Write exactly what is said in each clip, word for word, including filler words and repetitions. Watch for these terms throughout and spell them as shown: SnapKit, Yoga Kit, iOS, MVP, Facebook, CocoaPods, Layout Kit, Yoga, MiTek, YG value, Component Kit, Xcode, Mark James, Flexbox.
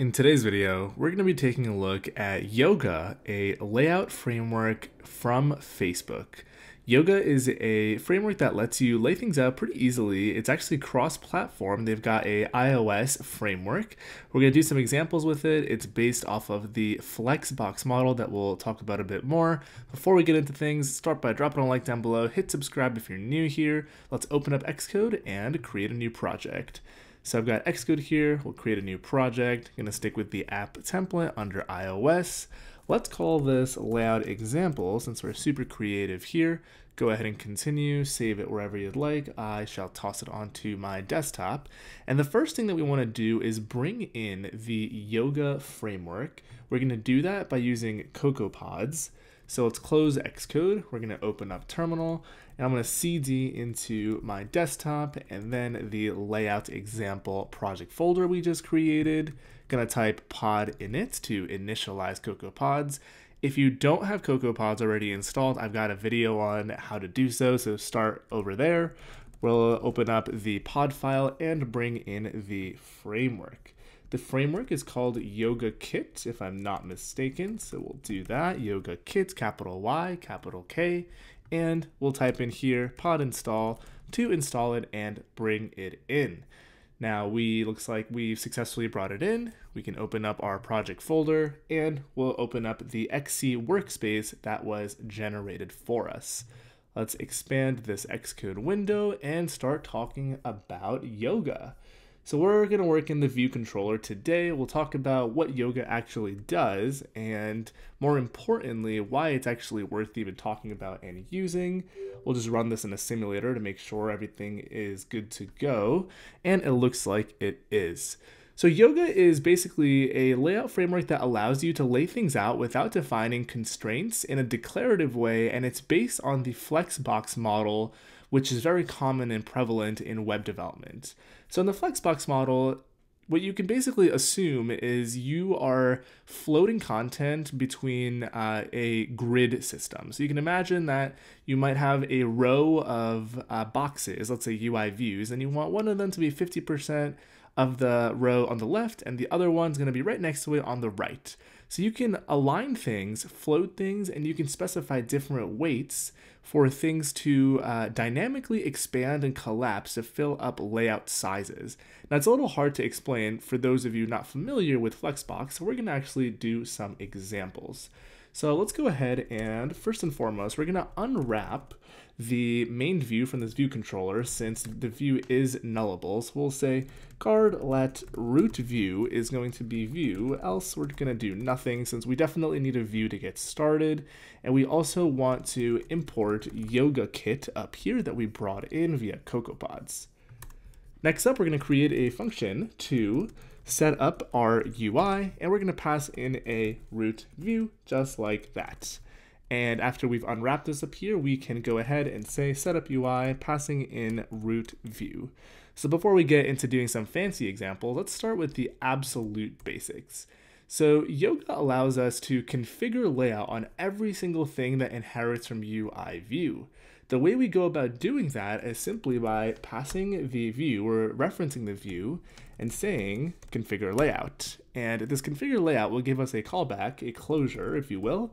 In today's video, we're going to be taking a look at Yoga, a layout framework from Facebook. Yoga is a framework that lets you lay things out pretty easily. It's actually cross-platform. They've got a iOS framework. We're going to do some examples with it. It's based off of the Flexbox model that we'll talk about a bit more. Before we get into things, start by dropping a like down below. Hit subscribe if you're new here. Let's open up Xcode and create a new project. So I've got Xcode here. We'll create a new project. I'm going to stick with the app template under iOS. Let's call this layout example since we're super creative here. Go ahead and continue, save it wherever you'd like. I shall toss it onto my desktop. And the first thing that we want to do is bring in the Yoga framework. We're going to do that by using CocoaPods. So let's close Xcode. We're going to open up terminal and I'm going to C D into my desktop and then the layout example project folder we just created. Going to type pod init to initialize CocoaPods. If you don't have CocoaPods already installed, I've got a video on how to do so. So start over there. We'll open up the pod file and bring in the framework. The framework is called Yoga Kit, if I'm not mistaken. So we'll do that, Yoga Kit, capital Y, capital K, and we'll type in here, pod install, to install it and bring it in. Now we, looks like we've successfully brought it in. We can open up our project folder and we'll open up the X C workspace that was generated for us. Let's expand this Xcode window and start talking about Yoga. So we're going to work in the view controller today. We'll talk about what Yoga actually does and more importantly, why it's actually worth even talking about and using. We'll just run this in a simulator to make sure everything is good to go. And it looks like it is. So Yoga is basically a layout framework that allows you to lay things out without defining constraints in a declarative way. And it's based on the Flexbox model, which is very common and prevalent in web development. So in the Flexbox model, what you can basically assume is you are floating content between uh, a grid system. So you can imagine that you might have a row of uh, boxes, let's say U I views, and you want one of them to be fifty percent of the row on the left, and the other one's gonna be right next to it on the right. So you can align things, float things, and you can specify different weights for things to uh, dynamically expand and collapse to fill up layout sizes. Now it's a little hard to explain for those of you not familiar with Flexbox, so we're gonna actually do some examples. So let's go ahead and first and foremost, we're gonna unwrap the main view from this view controller since the view is nullable. So we'll say guard let root view is going to be view, else we're gonna do nothing since we definitely need a view to get started. And we also want to import Yoga Kit up here that we brought in via CocoaPods. Next up, we're gonna create a function to set up our U I and we're gonna pass in a root view just like that. And after we've unwrapped this up here, we can go ahead and say setup U I passing in root view. So before we get into doing some fancy examples, let's start with the absolute basics. So Yoga allows us to configure layout on every single thing that inherits from U I view. The way we go about doing that is simply by passing the view or referencing the view and saying configure layout. And this configure layout will give us a callback, a closure, if you will.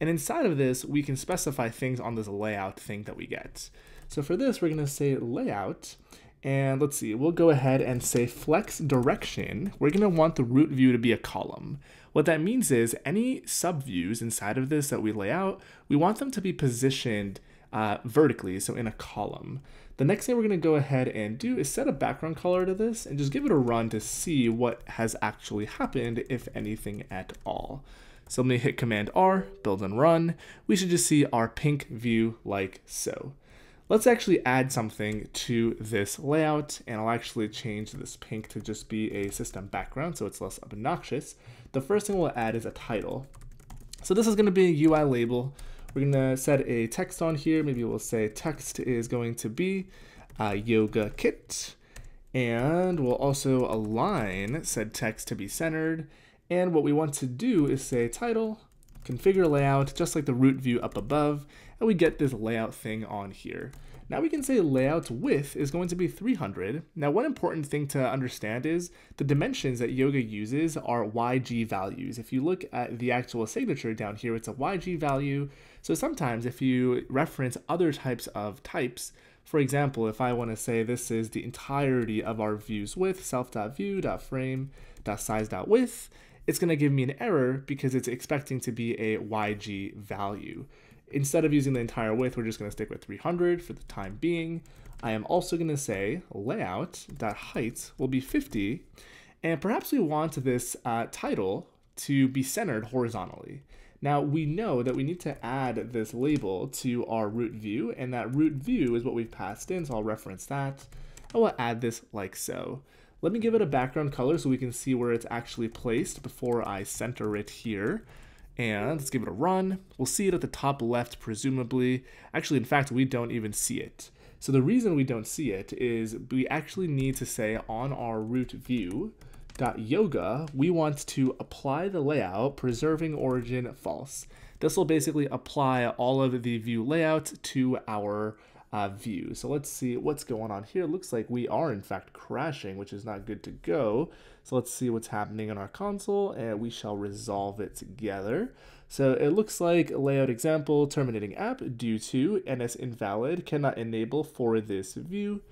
And inside of this, we can specify things on this layout thing that we get. So for this, we're going to say layout. And let's see, we'll go ahead and say flex direction. We're going to want the root view to be a column. What that means is any subviews inside of this that we lay out, we want them to be positioned uh, vertically, so in a column. The next thing we're going to go ahead and do is set a background color to this and just give it a run to see what has actually happened, if anything at all. So let me hit Command R, build and run. We should just see our pink view like so. Let's actually add something to this layout and I'll actually change this pink to just be a system background so it's less obnoxious. The first thing we'll add is a title. So this is gonna be a U I label. We're gonna set a text on here. Maybe we'll say text is going to be uh, Yoga Kit. And we'll also align said text to be centered. And what we want to do is say title, configure layout, just like the root view up above, and we get this layout thing on here. Now we can say layout's width is going to be three hundred. Now one important thing to understand is the dimensions that Yoga uses are Y G values. If you look at the actual signature down here, it's a Y G value. So sometimes if you reference other types of types, for example, if I want to say this is the entirety of our view's width, self.view.frame.size.width, it's going to give me an error because it's expecting to be a Y G value. Instead of using the entire width, we're just going to stick with three hundred for the time being. I am also going to say layout.height will be fifty, and perhaps we want this uh, title to be centered horizontally. Now we know that we need to add this label to our root view, and that root view is what we've passed in, so I'll reference that. I will add this like so. Let me give it a background color so we can see where it's actually placed before I center it here. And let's give it a run. We'll see it at the top left, presumably. Actually, in fact, we don't even see it. So the reason we don't see it is we actually need to say on our root view dot yoga, we want to apply the layout, preserving origin false. This will basically apply all of the view layout to our uh, view. So let's see what's going on here. It looks like we are in fact crashing, which is not good to go. So let's see what's happening in our console, and we shall resolve it together. So it looks like layout example, terminating app due to N S invalid, cannot enable for this view.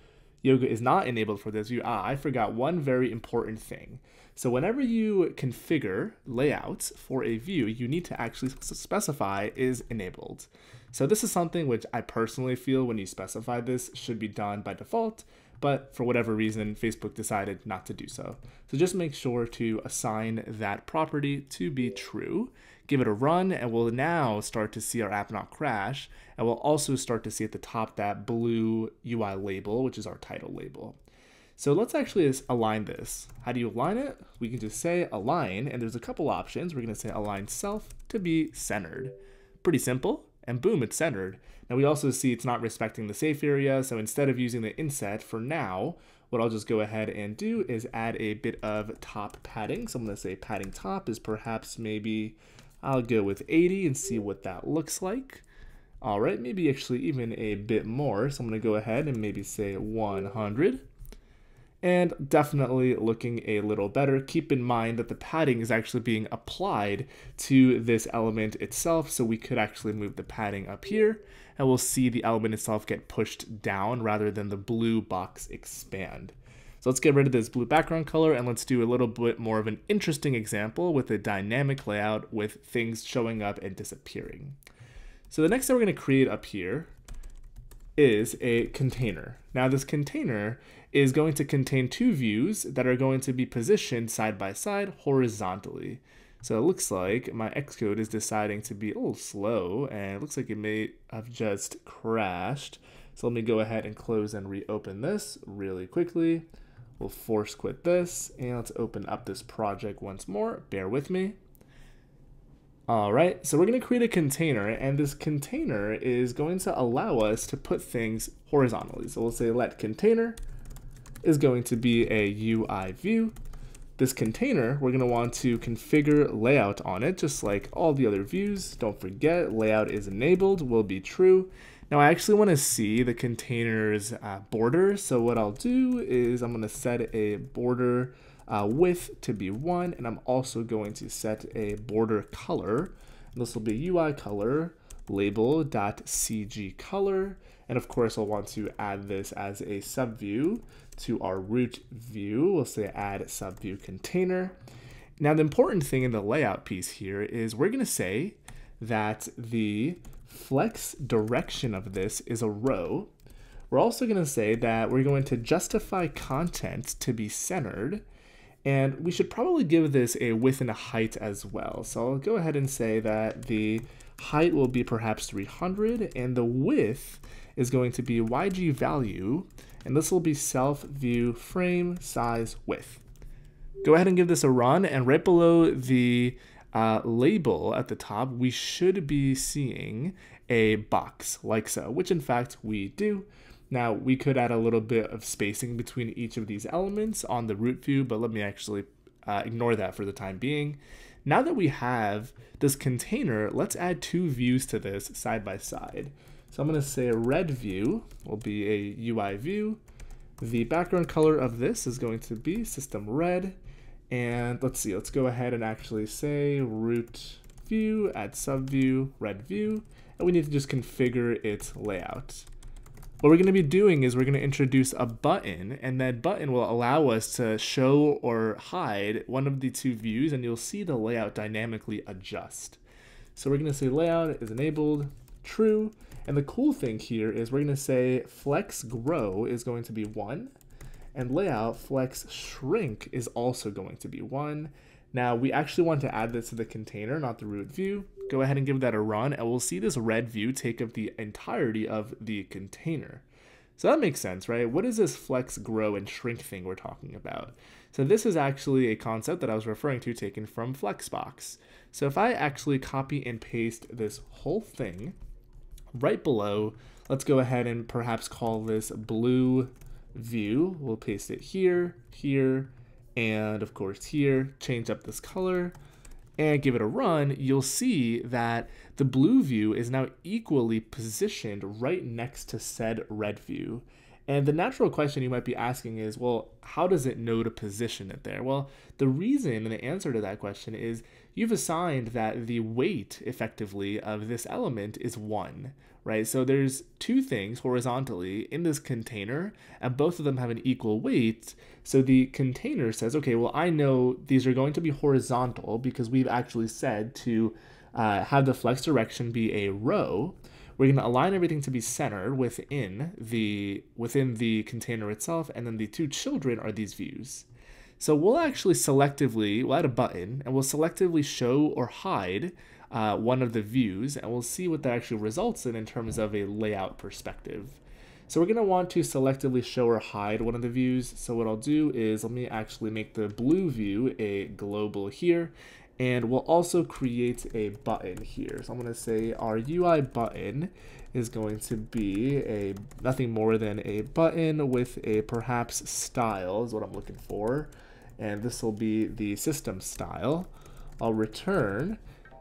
Yoga is not enabled for this view. Ah, I forgot one very important thing. So whenever you configure layouts for a view, you need to actually specify is enabled. So this is something which I personally feel when you specify this should be done by default, but for whatever reason, Facebook decided not to do so. So just make sure to assign that property to be true. Give it a run, and we'll now start to see our app not crash, and we'll also start to see at the top that blue U I label, which is our title label. So let's actually align this. How do you align it? We can just say align, and there's a couple options. We're gonna say align self to be centered. Pretty simple, and boom, it's centered. Now we also see it's not respecting the safe area, so instead of using the inset for now, what I'll just go ahead and do is add a bit of top padding. So I'm gonna say padding top is perhaps maybe I'll go with eighty and see what that looks like. All right, maybe actually even a bit more. So I'm gonna go ahead and maybe say one hundred. And definitely looking a little better. Keep in mind that the padding is actually being applied to this element itself. So we could actually move the padding up here, and we'll see the element itself get pushed down rather than the blue box expand. So let's get rid of this blue background color, and let's do a little bit more of an interesting example with a dynamic layout with things showing up and disappearing. So the next thing we're going to create up here is a container. Now this container is going to contain two views that are going to be positioned side by side horizontally. So it looks like my Xcode is deciding to be a little slow, and it looks like it may have just crashed. So let me go ahead and close and reopen this really quickly. We'll force quit this, and let's open up this project once more. Bear with me. All right, so we're gonna create a container, and this container is going to allow us to put things horizontally. So we'll say let container is going to be a U I view. This container, we're gonna want to configure layout on it, just like all the other views. Don't forget, layout is enabled, will be true. Now I actually wanna see the container's uh, border. So what I'll do is I'm gonna set a border uh, width to be one, and I'm also going to set a border color. And this will be U I color label.cg color. And of course I'll want to add this as a subview to our root view. We'll say add subview container. Now the important thing in the layout piece here is we're gonna say that the flex direction of this is a row. We're also gonna say that we're going to justify content to be centered, and we should probably give this a width and a height as well. So I'll go ahead and say that the height will be perhaps three hundred, and the width is going to be Y G value, and this will be self view frame size width. Go ahead and give this a run, and right below the Uh, label at the top, we should be seeing a box like so, which in fact we do. Now we could add a little bit of spacing between each of these elements on the root view, but let me actually uh, ignore that for the time being. Now that we have this container, let's add two views to this side by side. So I'm going to say red view will be a U I view. The background color of this is going to be system red. And let's see, let's go ahead and actually say root view, add subview, red view. And we need to just configure its layout. What we're going to be doing is we're going to introduce a button, and that button will allow us to show or hide one of the two views, and you'll see the layout dynamically adjust. So we're going to say layout is enabled, true. And the cool thing here is we're going to say flex grow is going to be one, and layout flex shrink is also going to be one. Now we actually want to add this to the container, not the root view. Go ahead and give that a run, and we'll see this red view take up the entirety of the container. So that makes sense, right? What is this flex, grow, and shrink thing we're talking about? So this is actually a concept that I was referring to, taken from Flexbox. So if I actually copy and paste this whole thing right below, let's go ahead and perhaps call this blue view. We'll paste it here, here, and of course here, change up this color, and give it a run, you'll see that the blue view is now equally positioned right next to said red view. And the natural question you might be asking is, well, how does it know to position it there? Well, the reason and the answer to that question is you've assigned that the weight, effectively, of this element is one, right? So there's two things horizontally in this container, and both of them have an equal weight. So the container says, okay, well, I know these are going to be horizontal because we've actually said to uh, have the flex direction be a row. We're going to align everything to be centered within the within the container itself, and then the two children are these views. So we'll actually selectively, we'll add a button, and we'll selectively show or hide uh, one of the views, and we'll see what that actually results in in terms of a layout perspective. So we're going to want to selectively show or hide one of the views. So what I'll do is let me actually make the blue view a global here. And we'll also create a button here. So I'm going to say our U I button is going to be a nothing more than a button with a perhaps style is what I'm looking for. And this will be the system style. I'll return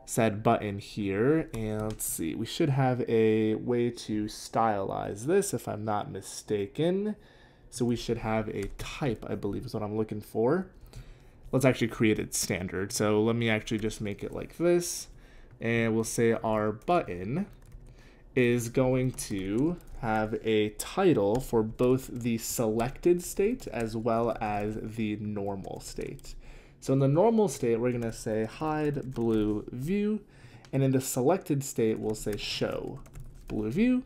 said button here. And let's see, we should have a way to stylize this if I'm not mistaken. So we should have a type, I believe is what I'm looking for. Let's actually create it standard. So let me actually just make it like this, and we'll say our button is going to have a title for both the selected state as well as the normal state. So in the normal state, we're going to say hide blue view, and in the selected state, we'll say show blue view.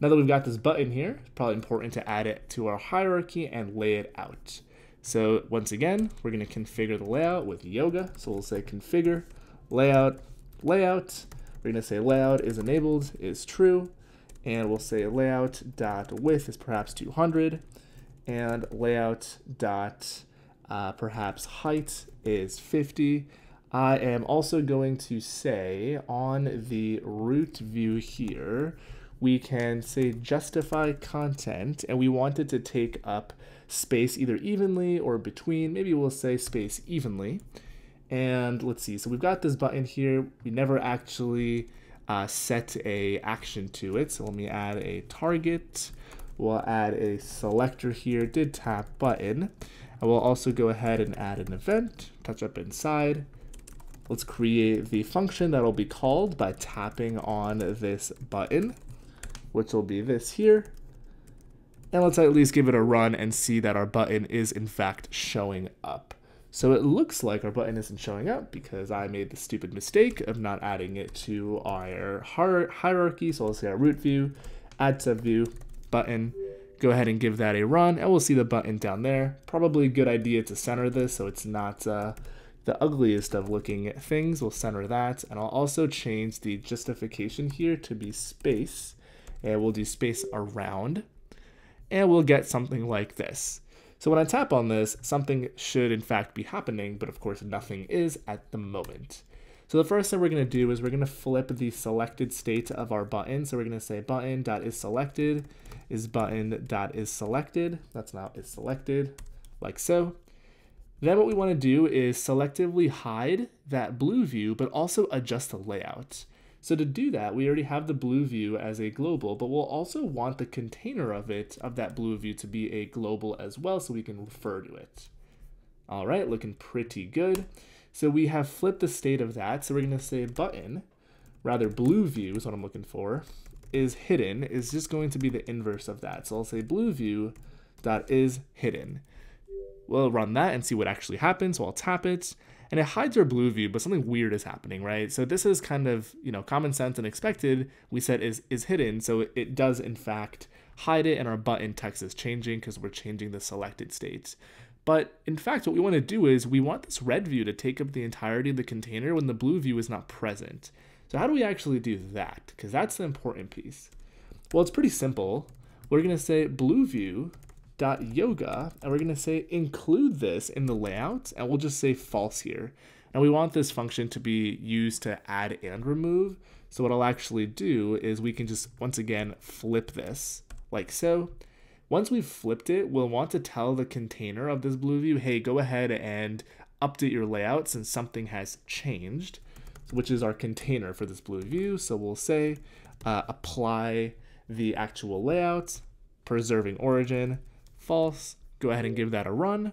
Now that we've got this button here, it's probably important to add it to our hierarchy and lay it out. So once again, we're going to configure the layout with Yoga. So we'll say configure, layout, layout. We're going to say layout is enabled, is true. And we'll say layout.width is perhaps two hundred. And layout. Dot, uh, perhaps height is fifty. I am also going to say on the root view here, we can say justify content, and we want it to take up space either evenly or between. Maybe we'll say space evenly. And let's see, so we've got this button here. We never actually uh, set a action to it. So let me add a target. We'll add a selector here, did tap button. And we'll also go ahead and add an event, touch up inside. Let's create the function that'll be called by tapping on this button, which will be this here. And let's at least give it a run and see that our button is in fact showing up. So it looks like our button isn't showing up because I made the stupid mistake of not adding it to our hierarchy. So let's say our root view, add subview, button, go ahead and give that a run, and we'll see the button down there. Probably a good idea to center this so it's not uh, the ugliest of looking things. We'll center that, and I'll also change the justification here to be space. And we'll do space around, and we'll get something like this. So when I tap on this, something should in fact be happening, but of course nothing is at the moment. So the first thing we're going to do is we're going to flip the selected state of our button. So we're going to say button.isSelected is button.isSelected. That's not is selected, like so. Then what we want to do is selectively hide that blue view, but also adjust the layout. So to do that, we already have the blue view as a global, but we'll also want the container of it, of that blue view, to be a global as well, so we can refer to it. All right, looking pretty good. So we have flipped the state of that. So we're going to say button, rather blue view is what I'm looking for, is hidden is just going to be the inverse of that. So I'll say blue view dot is hidden. We'll run that and see what actually happens. So I'll tap it. And it hides our blue view, but something weird is happening, right? So this is kind of, you know, common sense and expected. We said is is hidden, so it does in fact hide it, and our button text is changing because we're changing the selected state. But in fact, what we want to do is we want this red view to take up the entirety of the container when the blue view is not present. So how do we actually do that? Because that's the important piece. Well, it's pretty simple. We're going to say blue view dot yoga, and we're going to say include this in the layout, and we'll just say false here. And we want this function to be used to add and remove. So what I'll actually do is we can just once again flip this like so. Once we've flipped it, we'll want to tell the container of this blue view, hey, go ahead and update your layout since something has changed, which is our container for this blue view. So we'll say uh, apply the actual layout, preserving origin, false, go ahead and give that a run.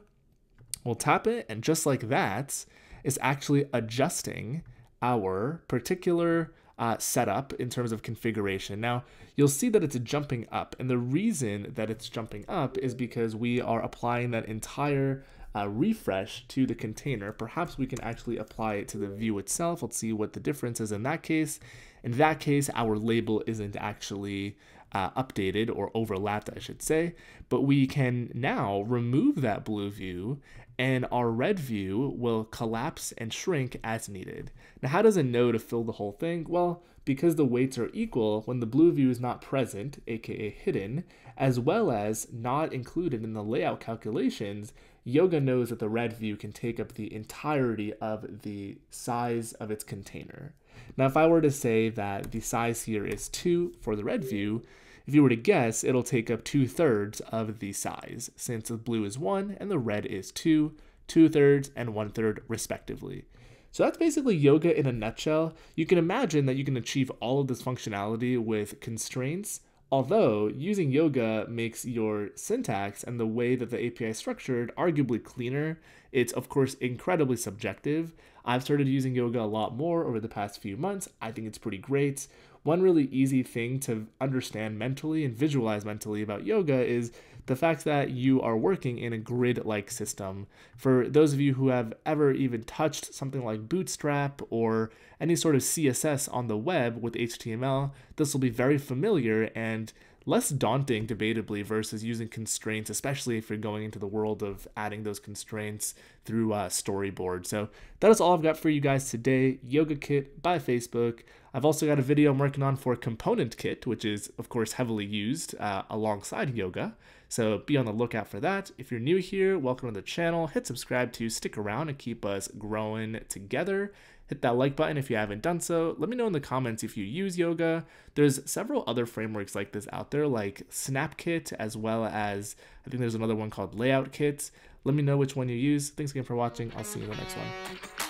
We'll tap it, and just like that, it's actually adjusting our particular uh, setup in terms of configuration. Now, you'll see that it's jumping up, and the reason that it's jumping up is because we are applying that entire uh, refresh to the container. Perhaps we can actually apply it to the view itself. Let's see what the difference is in that case. In that case, our label isn't actually Uh, updated or overlapped, I should say, but we can now remove that blue view and our red view will collapse and shrink as needed. Now, how does it know to fill the whole thing? Well, because the weights are equal when the blue view is not present, aka hidden, as well as not included in the layout calculations, Yoga knows that the red view can take up the entirety of the size of its container. Now, if I were to say that the size here is two for the red view, if you were to guess, it'll take up two-thirds of the size, since the blue is one and the red is two, two-thirds and one-third respectively. So that's basically Yoga in a nutshell. You can imagine that you can achieve all of this functionality with constraints, although using Yoga makes your syntax and the way that the A P I is structured arguably cleaner. It's, of course, incredibly subjective. I've started using Yoga a lot more over the past few months. I think it's pretty great. One really easy thing to understand mentally and visualize mentally about Yoga is the fact that you are working in a grid-like system. For those of you who have ever even touched something like Bootstrap or any sort of C S S on the web with H T M L, this will be very familiar and less daunting, debatably, versus using constraints, especially if you're going into the world of adding those constraints through uh, storyboard. So that is all I've got for you guys today. Yoga Kit by Facebook. I've also got a video I'm working on for Component Kit, which is, of course, heavily used uh, alongside Yoga. So be on the lookout for that. If you're new here, welcome to the channel. Hit subscribe to stick around and keep us growing together. Hit that like button if you haven't done so. Let me know in the comments if you use Yoga. There's several other frameworks like this out there, like SnapKit, as well as I think there's another one called Layout Kit. Let me know which one you use. Thanks again for watching. I'll see you in the next one.